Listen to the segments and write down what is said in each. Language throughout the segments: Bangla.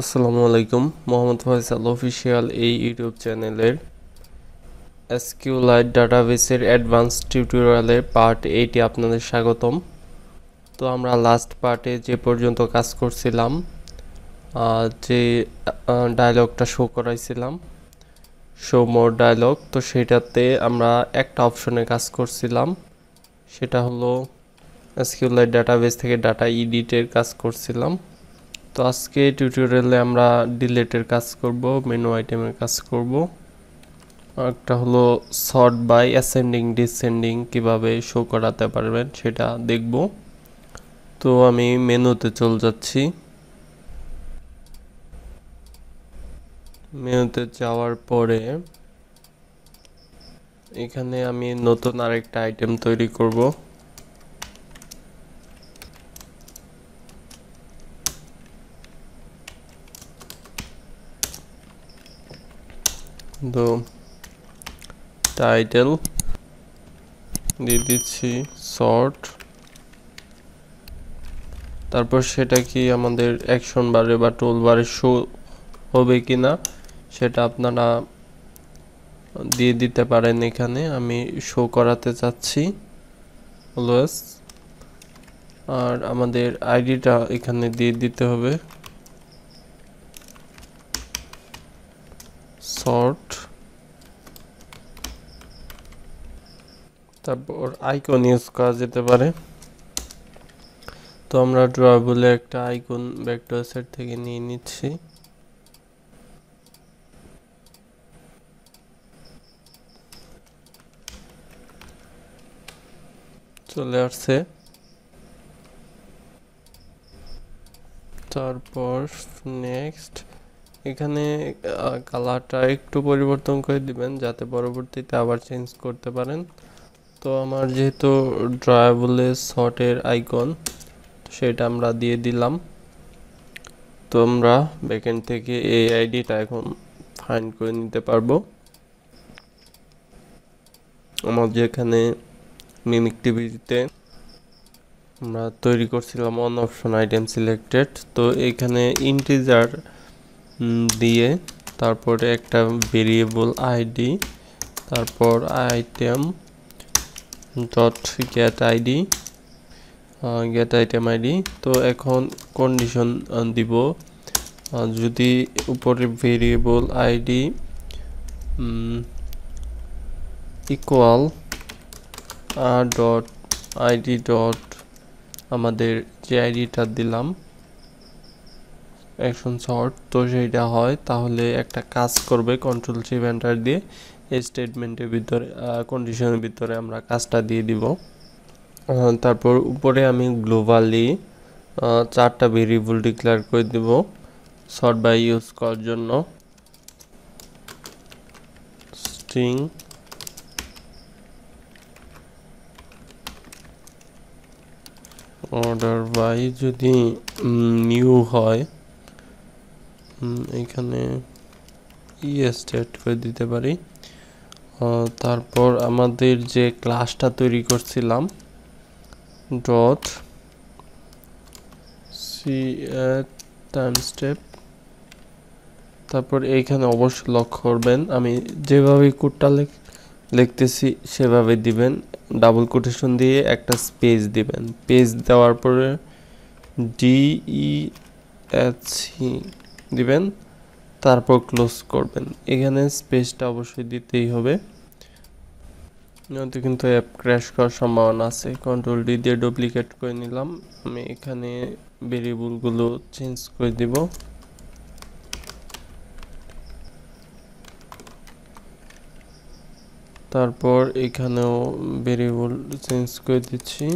আসসালামু আলাইকুম মোহাম্মদ ফয়সাল অফিশিয়াল এই ইউটিউব চ্যানেলের SQLite ডাটাবেসের অ্যাডভান্স টিউটোরিয়ালে পার্ট 8 এ আপনাদের স্বাগতম। তো আমরা লাস্ট পার্টে যে পর্যন্ত কাজ করছিলাম, যে ডায়লগটা শো করাইছিলাম, শো মোর ডায়লগ, তো সেটাতে আমরা একটা অপশনে কাজ করছিলাম, সেটা হলো SQLite ডাটাবেস থেকে ডাটা এডিটের কাজ করছিলাম। তো আজকে টিউটোরিয়ালে আমরা ডিলেটের কাজ করব, মেনু আইটেমের কাজ করব। একটা হলো সর্ট বাই, অ্যাসেন্ডিং ডিসেন্ডিং কিভাবে শো করাতে পারবেন সেটা দেখব। তো আমি মেনুতে চলে যাচ্ছি। মেনুতে যাওয়ার পরে এখানে আমি নতুন আরেকটা আইটেম তৈরি করব। তো টাইটেল দিয়ে দিচ্ছি সর্ট, তারপর সেটা কি আমাদের অ্যাকশন বারে বা টুল বারে শো হবে কি না সেটা আপনারা দিয়ে দিতে পারেন। এখানে আমি শো করাতে চাচ্ছি অলওয়েজ, আর আমাদের আইডিটা এখানে দিয়ে দিতে হবে সর্ট, তারপর আইকন ইউজ করা যেতে পারে। তো আমরা ড্রয়াবলে একটা আইকন ভেক্টর সেট থেকে নিয়ে নিচ্ছি। চলে আসছে। তারপর নেক্সট এখানে কালারটা একটু পরিবর্তন করে দিবেন যাতে পরবর্তীতে আবার চেঞ্জ করতে পারেন। তো আমার যেহেতু ড্রয়াবলে সর্টের আইকন সেটা আমরা দিয়ে দিলাম। তো আমরা ব্যাকএন্ড থেকে এই আইডিটা এখন ফাইন্ড করে নিতে পারবো। আমার যেখানে মিমিকটিভিতে আমরা তৈরি করছিলাম অন অপশন আইটেম সিলেক্টেড, তো এখানে ইন্টিজার দিয়ে তারপরে একটা ভেরিয়েবল আইডি, তারপর item dot get ID, get item ID. তো এখন কন্ডিশন দিব, যদি উপরে ভেরিয়েবল আইডি ইকুয়াল আর ডট আইডি ডট আমাদের যে আইডিটা দিলাম অ্যাকশন সর্ট, তো সেইটা হয় তাহলে একটা কাজ করবে কন্ট্রোল শিফট এন্টার দিয়ে এই স্টেটমেন্টের ভিতরে কন্ডিশনের ভিতরে আমরা কাজটা দিয়ে দিব। তারপর উপরে আমি গ্লোবালি চারটা ভেরিয়েবল ডিক্লেয়ার করে দেব সর্ট বাই ইউজ করার জন্য, স্ট্রিং অর্ডার বাই যদি নিউ হয় এখানে স্টেট করে দিতে পারি। তারপর আমাদের যে ক্লাসটা তৈরি করছিলাম ডট সি টাইম স্টেপ, তারপর এইখানে অবশ্যই লক্ষ্য করবেন আমি যেভাবে কোডটা লিখতেছি সেভাবে দিবেন, ডাবল কোটেশন দিয়ে একটা স্পেস দিবেন, স্পেস দেওয়ার পরে DESC দিবেন, তারপর ক্লোজ করবেন। এখানে স্পেসটা অবশ্যই দিতেই হবে, নয়তো কিন্তু অ্যাপ ক্র্যাশ করার সম্ভাবনা আছে। কন্ট্রোল ডি দিয়ে ডুপ্লিকেট করে নিলাম। আমি এখানে ভেরিয়েবলগুলো চেঞ্জ করে দিব। তারপর এখানেও ভেরিয়েবল চেঞ্জ করে দিচ্ছি।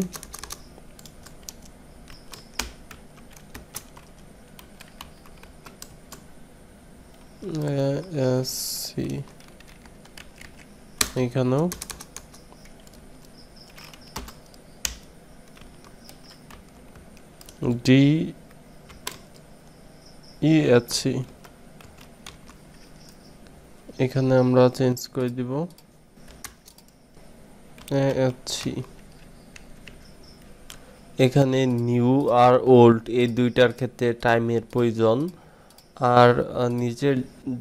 এখানেও DESC এখানে আমরা চেঞ্জ করে দিব ASC। এখানে নিউ আর ওল্ড এই দুইটার ক্ষেত্রে টাইমের প্রয়োজন, আর নিচে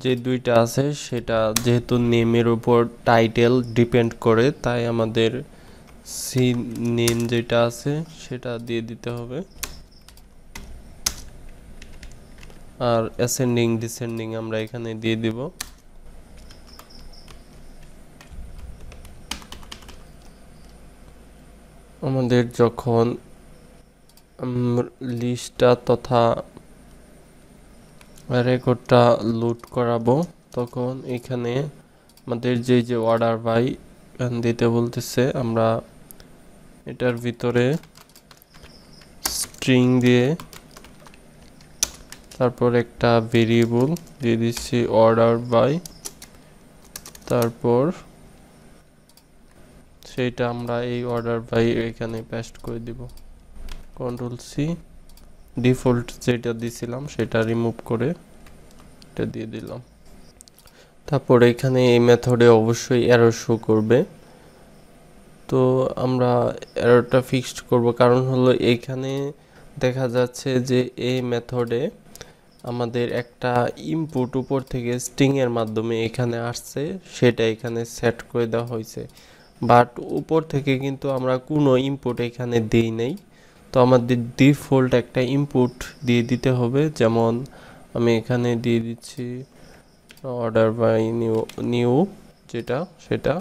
যে দুইটা আছে সেটা যেহেতু নেমের উপর টাইটেল ডিপেন্ড করে তাই আমাদের সি নেম যেটা আছে সেটা দিয়ে দিতে হবে আর অ্যাসেন্ডিং ডিসেন্ডিং আমরা এখানে দিয়ে দেব আমাদের যখন লিস্টটা তথা রেকর্ডটা লোড করাবো তখন এখানে আমাদের যে যে অর্ডার বাই দিতে বলতেছে আমরা এটার ভিতরে স্ট্রিং দিয়ে তারপর একটা ভেরিয়েবল দিয়ে দিচ্ছি অর্ডার বাই তারপর সেটা আমরা এই অর্ডার বাই এখানে পেস্ট করে দিব কন্ট্রোল সি ডিফল্ট যেটা দিছিলাম সেটা রিমুভ করে এটা দিয়ে দিলাম তারপর এখানে এই মেথডে অবশ্যই এরর শো করবে তো আমরা এররটা ফিক্সড করব কারণ হলো এখানে দেখা যাচ্ছে যে এই মেথডে আমাদের একটা ইনপুট উপর থেকে স্ট্রিং এর মাধ্যমে এখানে আসছে সেটা এখানে সেট করে দেওয়া হয়েছে বাট উপর থেকে কিন্তু আমরা কোনো ইনপুট এখানে দেই নাই তো আমাদের ডিফল্ট একটা ইনপুট দিয়ে দিতে হবে যেমন আমি এখানে দিয়ে দিচ্ছি অর্ডার বাই নিউ সেটা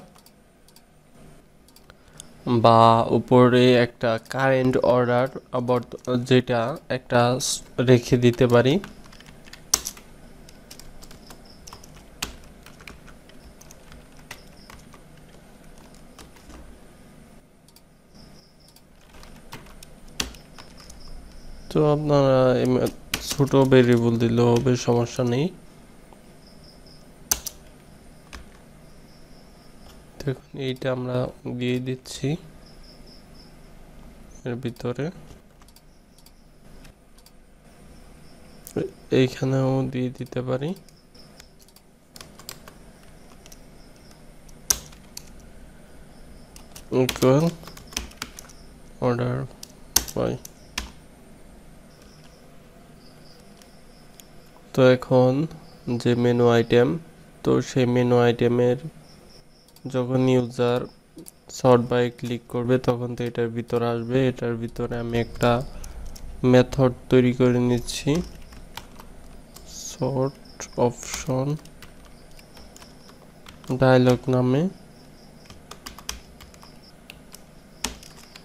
বা উপরে একটা কারেন্ট অর্ডার যেটা একটা রেখে দিতে পারি তো আপনারা ছোট ভেরিয়েবল দিলে হবে সমস্যা নেই দেখুন এইটা আমরা দিয়ে দিচ্ছি এর ভিতরে এইখানেও দিয়ে দিতে পারি ইকুয়াল অর্ডার বাই তো এখন যে মেনু আইটেম তো সেই মেনু আইটেমের যখন ইউজার সর্ট বাই ক্লিক করবে তখন তো এটার ভিতরে আসবে এটার ভিতরে আমি একটা মেথড তৈরি করে নিচ্ছি সর্ট অপশন ডায়লগ নামে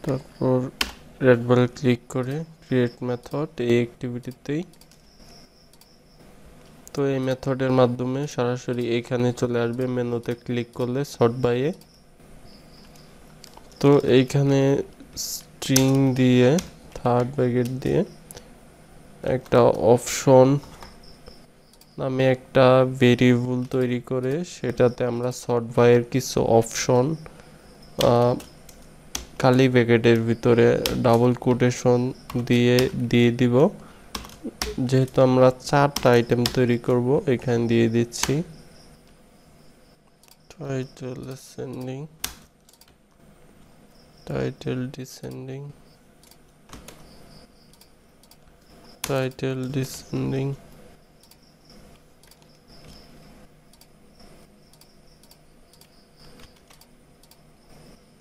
তারপর রেড বারে ক্লিক করে ক্রিয়েট মেথড এই অ্যাক্টিভিটিতেই তো এই মেথডের মাধ্যমে সরাসরি এখানে চলে আসবে মেনুতে ক্লিক করলে সর্ট বাইয়ে তো এইখানে স্ট্রিং দিয়ে থার্ড ব্র্যাকেট দিয়ে একটা অপশন নামে একটা ভেরিয়েবল তৈরি করে সেটাতে আমরা সর্ট বাইয়ের কিছু অপশন খালি ব্র্যাকেটের ভিতরে ডাবল কোটেশন দিয়ে দিব যেহেতু আমরা চারটা আইটেম তৈরি করব এখানে দিয়ে দিচ্ছি title ascending title descending title descending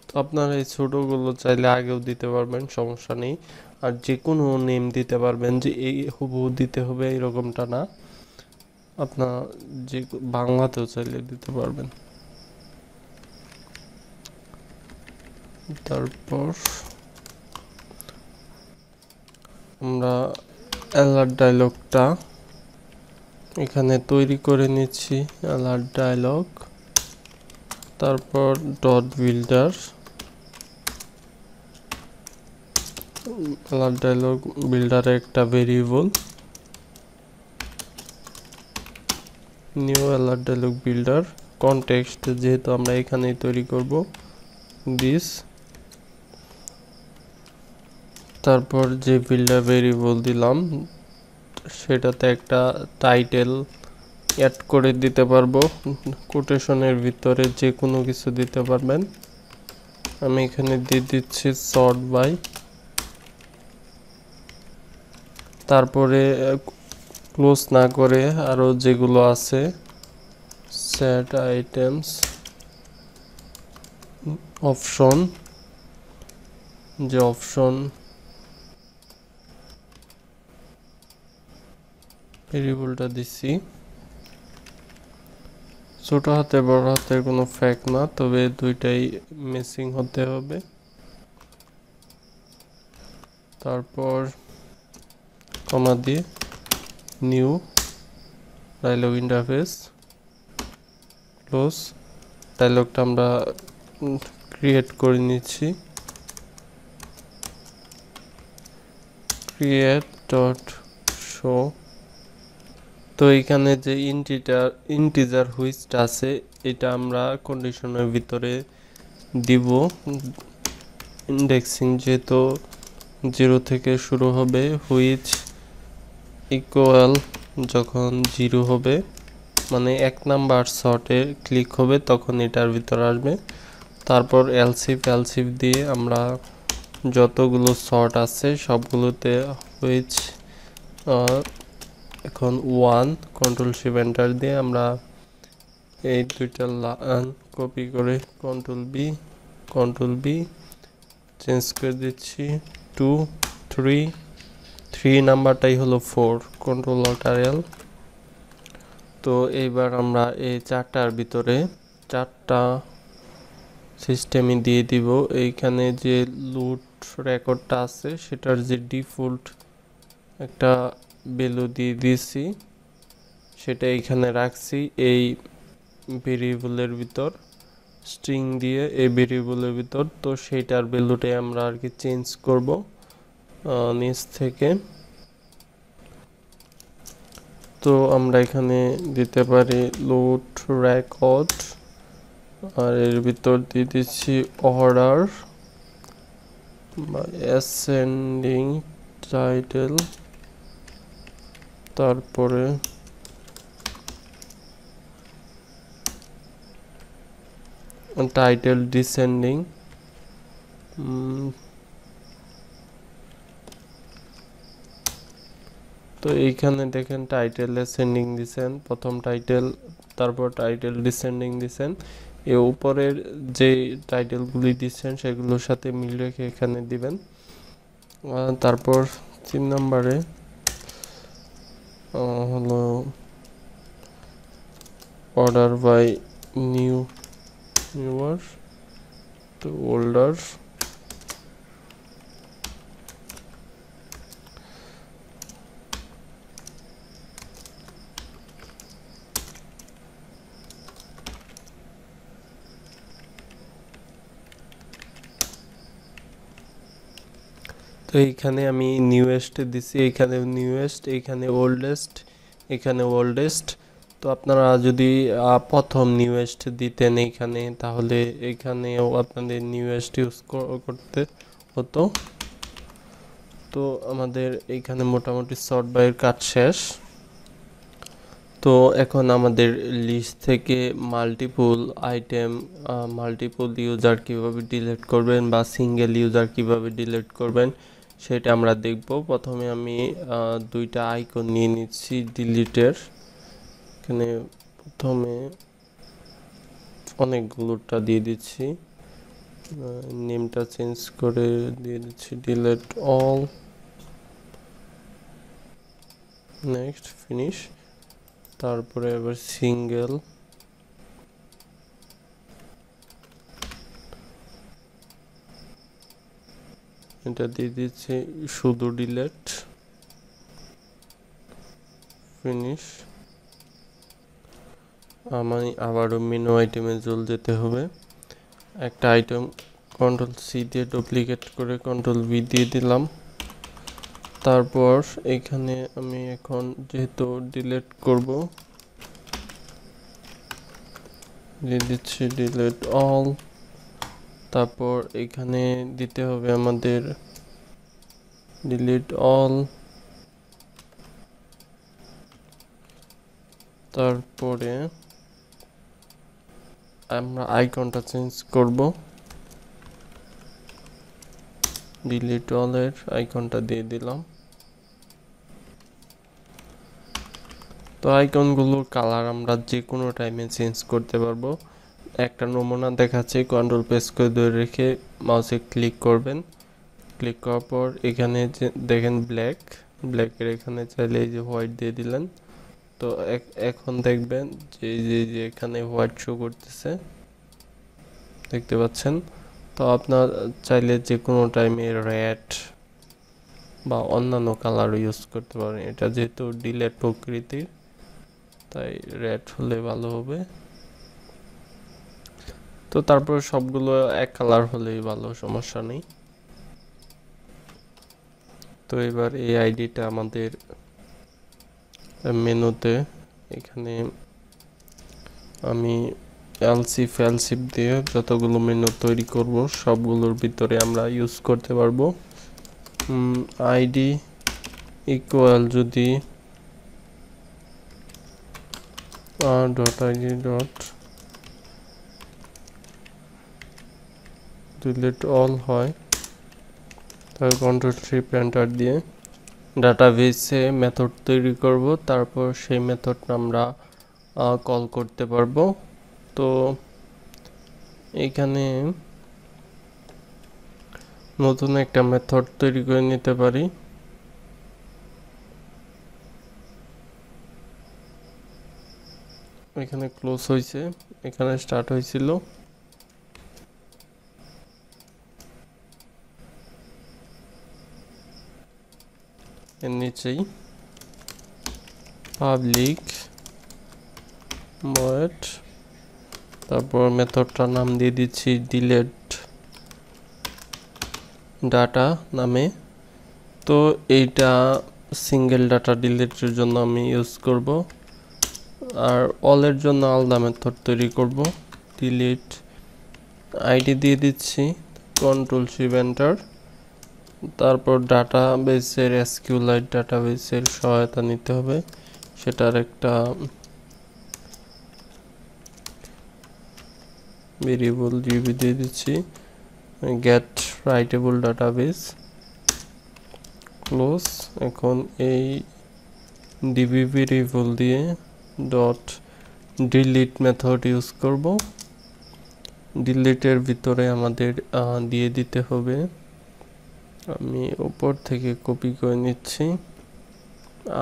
তো আপনারা এই ছোটগুলো চাইলে আগেও দিতে পারবেন সমস্যা নেই আর যে কোনো নেম দিতে পারবেন যে এই হুবহু দিতে হবে এরকমটা না আপনারা যে বাংলাতেও চাইলে দিতে পারবেন তারপর আমরা অ্যালার্ট ডায়লগটা এখানে তৈরি করে নিচ্ছি অ্যালার্ট ডায়লগ তারপর ডট বিল্ডার অ্যালার্ট ডায়লগ বিল্ডারে একটা variable new alert dialog builder context যেহেতু আমরা এখানেই তৈরি করব দিস তারপর যে বিল্ডার ভেরিয়েবল দিলাম সেটাতে একটা টাইটেল অ্যাড করে দিতে পারবো কোটেশনের ভিতরে যে কোনো কিছু দিতে পারবেন আমি এখানে দিয়ে দিচ্ছি সর্ট বাই তারপরে ক্লোজ না করে আরো যেগুলো আছে set items option যে অপশন ভেরিয়েবলটা দিছি ছোট হাতে বড় হাতে কোনো ফ্যাক না তবে দুইটাই মিসিং হতে হবে তারপর কমা দিয়ে নিউ ডায়লগ ইন্টারফেস ক্লোজ ডায়লগটা আমরা ক্রিয়েট করে নিচ্ছি create.show তো এখানে যে ইন্টিজার হুইচটা আছে এটা আমরা কন্ডিশনের ভিতরে দিব ইনডেক্সিং যেহেতু 0 থেকে শুরু হবে হুইচ ইকুয়াল যখন 0 হবে মানে এক নাম্বার শর্টে ক্লিক হবে তখন এটার ভিতর আসবে তারপর এলসিফ দিয়ে আমরা যতগুলো শর্ট আছে সবগুলোতে হুইচ এখন 1 কন্ট্রোল শিফট এন্টার দিয়ে আমরা এই দুইটা লাইন কপি করে কন্ট্রোল বি চেঞ্জ করে দিচ্ছি 2 3 3 নাম্বারটাই হলো 4 কন্ট্রোল অল্ট আর এল তো এবার আমরা এই চারটার ভিতরে চারটা সিস্টেমে দিয়ে দিব এইখানে যে লুট রেকর্ডটা আছে সেটার যে ডিফল্ট একটা ভ্যালু দিয়ে দিছি সেটা এখানে রাখছি এই ভেরিয়েবলের ভিতর স্ট্রিং দিয়ে এই ভেরিয়েবলের ভিতর তো সেটার ভ্যালুটাই আমরা আর কি চেঞ্জ করব নিচ থেকে তো আমরা এখানে দিতে পারি লুট রেকর্ড আর এর ভিতর দিয়ে দিচ্ছি অর্ডার বা অ্যাসেন্ডিং টাইটেল তারপরে টাইটেল ডিসেন্ডিং তো এইখানে দেখেন টাইটেল অ্যাসেন্ডিং দিবেন প্রথম টাইটেল তারপর টাইটেল ডিসেন্ডিং দিবেন এই উপরের যে টাইটেলগুলি দিবেন সেগুলোর সাথে মিল রেখে এখানে দিবেন তারপর 3 নম্বরে hello order by newer to older তো এখানে আমি নিউয়েস্ট দিছি এখানে নিউয়েস্ট এখানে ওল্ডেস্ট তো আপনারা যদি প্রথম নিউয়েস্ট দিতেন এখানে তাহলে এখানেও আপনাদের নিউয়েস্ট ইউজ করতে হতো তো আমাদের এখানে মোটামুটি শর্ট বাইয়ের কাজ শেষ তো এখন আমাদের লিস্ট থেকে মাল্টিপল আইটেম মাল্টিপল ইউজার কিভাবে ডিলিট করবেন বা সিঙ্গেল ইউজার কিভাবে ডিলিট করবেন সেটা আমরা দেখব প্রথমে আমি দুইটা আইকন নিয়ে নিচ্ছি ডিলিটের এখানে প্রথমে অনেকগুলোটা দিয়ে দিচ্ছি নেমটা চেঞ্জ করে দিয়ে দিচ্ছি ডিলিট অল নেক্সট ফিনিশ তারপরে আবার সিঙ্গেল এটা দিয়ে দিচ্ছি শুধু ডিলিট ফিনিশ আমি আবারও মেনু আইটেমে চলে যেতে হবে একটা আইটেম কন্ট্রোল সি দিয়ে ডুপ্লিকেট করে কন্ট্রোল ভি দিয়ে দিলাম তারপর এখানে আমি এখন যেহেতু ডিলিট করব দিয়ে দিচ্ছি ডিলিট অল তারপর এখানে দিতে হবে আমাদের ডিলিট অল তারপরে আমরা আইকনটা চেঞ্জ করব ডিলিট অল এর আইকনটা দিয়ে দিলাম তো আইকনগুলোর কালার আমরা যে কোনো টাইমে চেঞ্জ করতে পারবো। একটা নমুনা দেখাচ্ছি, কন্ট্রোল প্রেস করে ধরে রেখে মাউসে ক্লিক করবেন, ক্লিক করার পর এখানে দেখেন ব্ল্যাক, ব্ল্যাকের এখানে চাইলে এই যে হোয়াইট দিয়ে দিলেন। তো এখন দেখবেন যে যে এখানে হোয়াইট শো করতেছে, দেখতে পাচ্ছেন। তো আপনার চাইলে যে কোনো টাইমে রেড বা অন্যান্য কালার ইউজ করতে পারেন। এটা যেহেতু ডিলেট প্রকৃতির তাই রেড হলে ভালো হবে। তো তারপর সবগুলো এক কালার হলেই ভালো, সমস্যা নেই। তো এবার এই আইডিটা আমাদের মেনুতে এখানে আমি এলসিফ এলসিফ দিয়ে যতগুলো মেনু তৈরি করব সবগুলোর ভিতরে আমরা ইউজ করতে পারবো। আইডি ইকুয়াল যদি .id delete all হয়, তারপর কন্ট্রোল 3 প্রিন্টার দিয়ে ডাটাবেসে মেথড তৈরি করব, তারপর সেই মেথড আমরা কল করতে পারবো। তো এখানে নতুন একটা মেথড তৈরি করে নিতে পারি। এখানে ক্লোজ হয়েছে, এখানে স্টার্ট হয়েছিল। এর নিচেই পাবলিক void, তারপর মেথডটার নাম দিয়ে দিচ্ছি ডিলেট ডাটা নামে। তো এইটা সিঙ্গেল ডাটা ডিলেটের জন্য আমি ইউজ করব, আর অলের জন্য আলাদা মেথড তৈরি করব। ডিলেট আইডি দিয়ে দিচ্ছি, কন্ট্রোল 3 এন্টার, তারপর ডাটাবেসের SQLite ডাটাবেসের সহায়তা নিতে হবে। সেটার একটা ভেরিয়েবল জিবি দিয়ে দিচ্ছি, গেট রাইটেবল ডাটাবেস ক্লোজ। এখন এই ডিবি ভেরিয়েবল দিয়ে .delete মেথড ইউজ করব। ডিলিটের ভিতরে আমাদের দিয়ে দিতে হবে, আমি উপর থেকে কপি করে নিচ্ছি,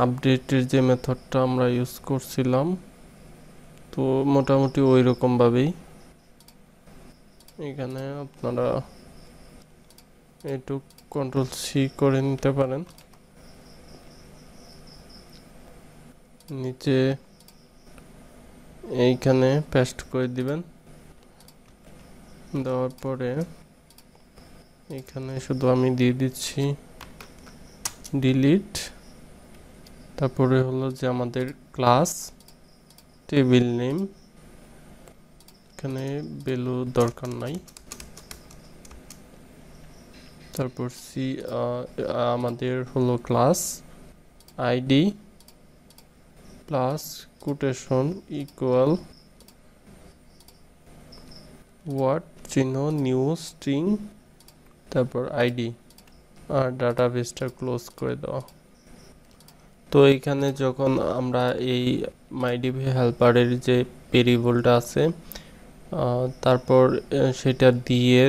আপডেটের যে মেথডটা আমরা ইউজ করছিলাম। তো মোটামুটি ওই রকমভাবেই এখানে আপনারা একটু কন্ট্রোল 3 করে নিতে পারেন। নিচে এইখানে পেস্ট করে দিবেন, দেওয়ার পরে এখানে শুধু আমি দিয়ে দিচ্ছি ডিলিট, তারপরে হলো যে আমাদের ক্লাস টেবিল নেম, এখানে ভ্যালু দরকার নাই, তারপর আমাদের হলো class ID plus quotation equal word চিহ্ন নিউ স্ট্রিং, তারপর আইডি, আর ডাটাবেসটা ক্লোজ করে দাও। তো এইখানে যখন আমরা এই মাইডিবি হেল্পারের যে ভেরিয়েবলটা আছে তারপর সেটা দিয়ে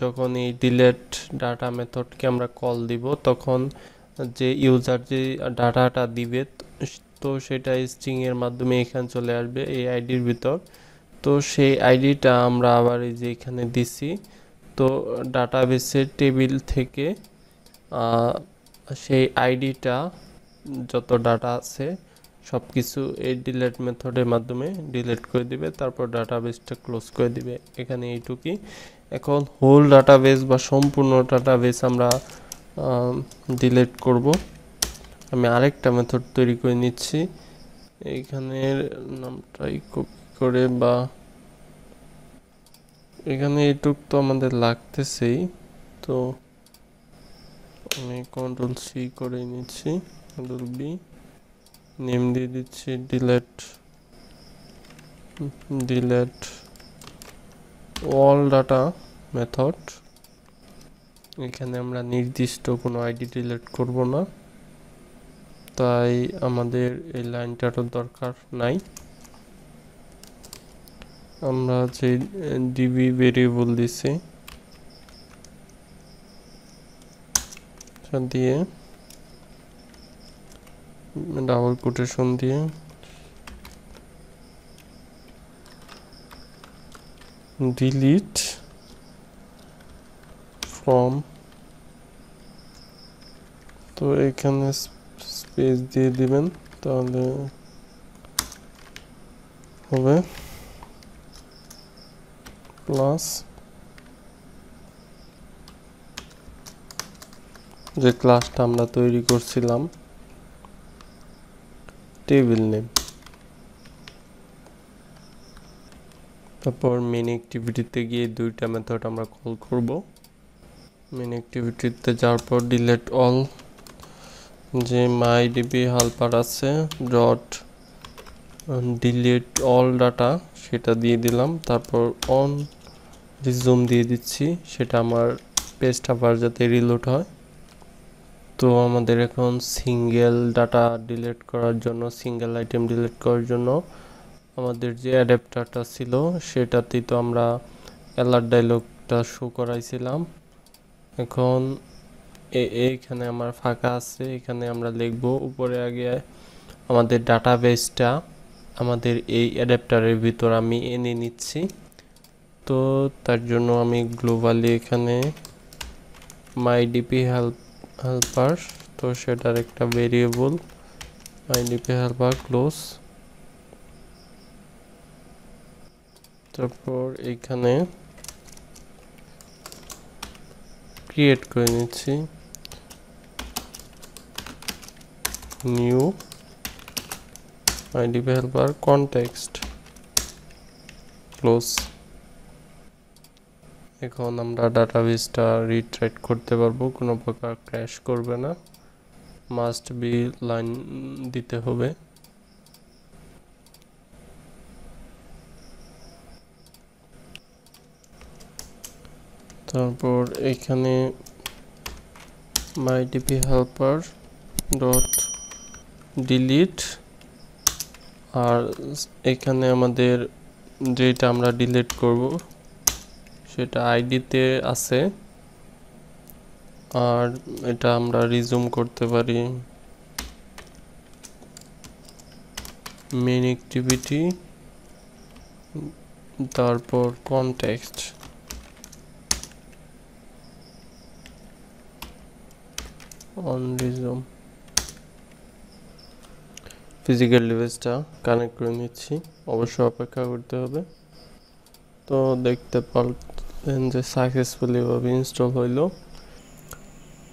যখন এই ডিলেট ডাটা মেথডকে আমরা কল দিব, তখন যে ইউজার যে ডাটাটা দিবে তো সেটা স্ট্রিংয়ের মাধ্যমে এখানে চলে আসবে এই আইডির ভিতর। তো সেই আইডিটা আমরা আবার এই যে এখানে দিছি। তো ডাটাবেসের টেবিল থেকে সেই আইডিটা যত ডাটা আছে সব কিছু এই ডিলেট মেথডের মাধ্যমে ডিলেট করে দিবে, তারপর ডাটাবেসটা ক্লোজ করে দিবে। এখানে এইটুকুই। এখন হোল ডাটাবেস বা সম্পূর্ণ ডাটাবেস আমরা ডিলেট করব। আমি আরেকটা মেথড তৈরি করে নিচ্ছি, এইখানের নামটাই কপি করে, বা এখানে এইটুক তো আমাদের লাগতেছেই। তো আমি কন্ট্রোল 3 করে নিচ্ছি, কন্ট্রোল B, নেম দিয়ে দিচ্ছি ডিলেট অল ডাটা মেথড। এখানে আমরা নির্দিষ্ট কোনো আইডি ডিলেট করব না। তো তাই আমাদের এই লাইনটার দরকার নাই আমরা যে ডিবি ভেরিয়েবল দিছি সেটা দিয়ে ডাবল কোটেশন দিয়ে delete from তো এখানে স্পেস দিয়ে দিবেন তাহলে হবে প্লাস যে ক্লাসটা আমরা তৈরি করছিলাম টেবিল নেম তারপর মেইন অ্যাক্টিভিটিতে গিয়ে দুইটা মেথড আমরা কল করব মেইন অ্যাক্টিভিটিতে যাওয়ার পর ডিলিট অল যে মাই ডিবি হেল্পার আছে ডট ডিলিট অল ডাটা সেটা দিয়ে দিলাম তারপর অন রিজুম দিয়ে দিচ্ছি সেটা আমার পেজটা আবার যাতে রিলোড হয় তো আমাদের এখন সিঙ্গেল ডাটা ডিলিট করার জন্য সিঙ্গেল আইটেম ডিলিট করার জন্য আমাদের যে অ্যাডাপ্টারটা ছিল সেটাতেই তো আমরা অ্যালার্ট ডায়লগটা শো করাইছিলাম এখন এইখানে আমার ফাঁকা আছে এখানে আমরা লিখব উপরে আগে আমাদের ডাটাবেসটা আমাদের এই অ্যাডাপ্টারের ভিতর আমি এনে নিচ্ছি তো তার জন্য আমি গ্লোবালি এখানে মাই ডিপি হেল্পার তো সেটার একটা variable my DP helper close তারপর এখানে ক্রিয়েট করে নিচ্ছি new ID helper context close এখন আমরা ডাটাবেসটা রিট্রাইট করতে পারবো কোনো প্রকার ক্র্যাশ করবে না মাস্ট বি লাইন দিতে হবে তারপর এখানে my db helper dot delete আর এখানে আমাদের যেটা আমরা ডিলিট করব সেটা আইডিতে আছে আর এটা আমরা রিজুম করতে পারি মেইন অ্যাক্টিভিটি তারপর context on resume physical device টা কানেক্ট করে নিচ্ছি অবশ্যই অপেক্ষা করতে হবে তো দেখতে পাচ্ছেন যে সাকসেসফুলি ভাবে ইনস্টল হলো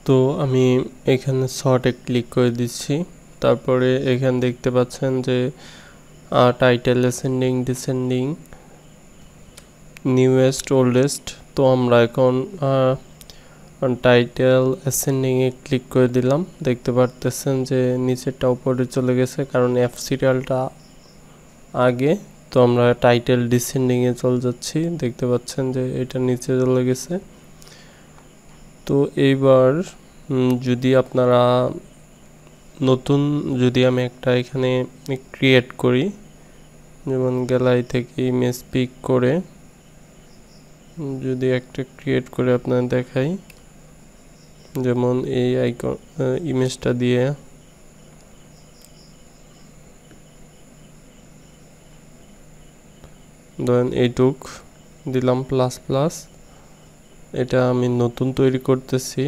তো আমি এখানে শর্টে ক্লিক করে দিচ্ছি তারপরে এখানে দেখতে পাচ্ছেন যে title ascending descending newest oldest তো আমরা এখন টাইটেল অ্যাসেন্ডিং এ ক্লিক করে দিলাম দেখতে পারতেছেন যে নিচেরটা উপরে চলে গেছে কারণ এফ সিরিয়ালটা আগে তো আমরা টাইটেল ডিসেন্ডিং এ চলে যাচ্ছি দেখতে পাচ্ছেন যে এটা নিচে চলে গেছে তো এইবার যদি আপনারা নতুন যদি আমি একটা এখানে ক্রিয়েট করি যেমন গ্যালারি থেকে ইমেজ পিক করে যদি একটা ক্রিয়েট করে আপনারা দেখাই যেমন এই আইকন ইমেজটা দিয়ে দেন এইটুক দিলাম প্লাস প্লাস এটা আমি নতুন তৈরি করতেছি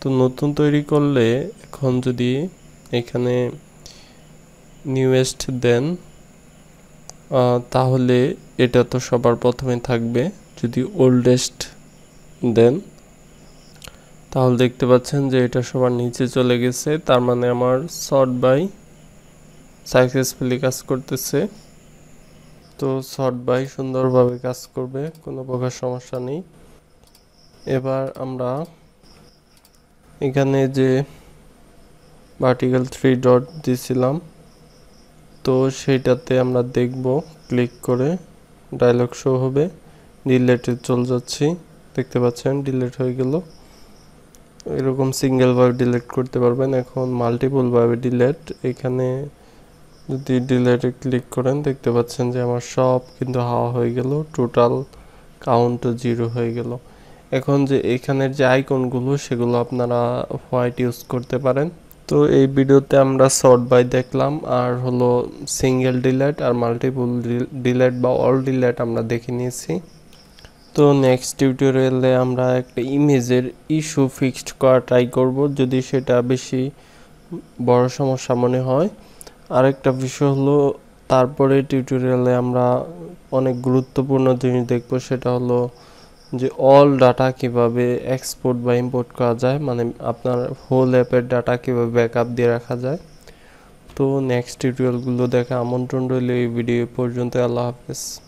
তো নতুন তৈরি করলে এখন যদি এখানে নিউয়েস্ট দেন তাহলে এটা তো সবার প্রথমে থাকবে যদি ওল্ডেস্ট দেন তাহলে দেখতে পাচ্ছেন যে এটা সবার নিচে চলে গেছে তার মানে আমার সর্ট বাই সাকসেসফুলি কাজ করতেছে তো সর্ট বাই সুন্দরভাবে কাজ করবে কোনো প্রকার সমস্যা নেই এবার আমরা এখানে যে আর্টিকেল 3 ডট দিছিলাম তো সেটাতে আমরা দেখব ক্লিক করে ডায়লগ শো হবে ডিলেটে চলে যাচ্ছি দেখতে পাচ্ছেন ডিলেট হয়ে গেল এরকম সিঙ্গেল ভাবে ডিলিট করতে পারবেন এখন মাল্টিপল ভাবে ডিলিট এখানে যদি ডিলিট এ ক্লিক করেন দেখতে পাচ্ছেন যে আমার সব কিন্তু হাওয়া হয়ে গেল টোটাল কাউন্ট জিরো হয়ে গেল এখন যে এখানের যে আইকনগুলো সেগুলো আপনারা হোয়াইট ইউজ করতে পারেন তো এই ভিডিওতে আমরা সর্ট বাই দেখলাম আর হলো সিঙ্গেল ডিলিট আর মাল্টিপল ডিলিট বা অল ডিলিট আমরা দেখে নিয়েছি তো নেক্সট টিউটোরিয়ালে আমরা একটা ইমেজের ইস্যু ফিক্সড করা ট্রাই করব যদি সেটা বেশি বড় সমস্যা মনে হয় আরেকটা বিষয় হলো তারপরে টিউটোরিয়ালে আমরা অনেক গুরুত্বপূর্ণ জিনিস দেখব সেটা হলো যে অল ডাটা কিভাবে এক্সপোর্ট বা ইম্পোর্ট করা যায় মানে আপনার হোল অ্যাপের ডাটা কিভাবে ব্যাকআপ দিয়ে রাখা যায় তো নেক্সট টিউটোরিয়ালগুলো দেখা আমন্ত্রণ রইল এই ভিডিও পর্যন্ত আল্লাহ হাফেজ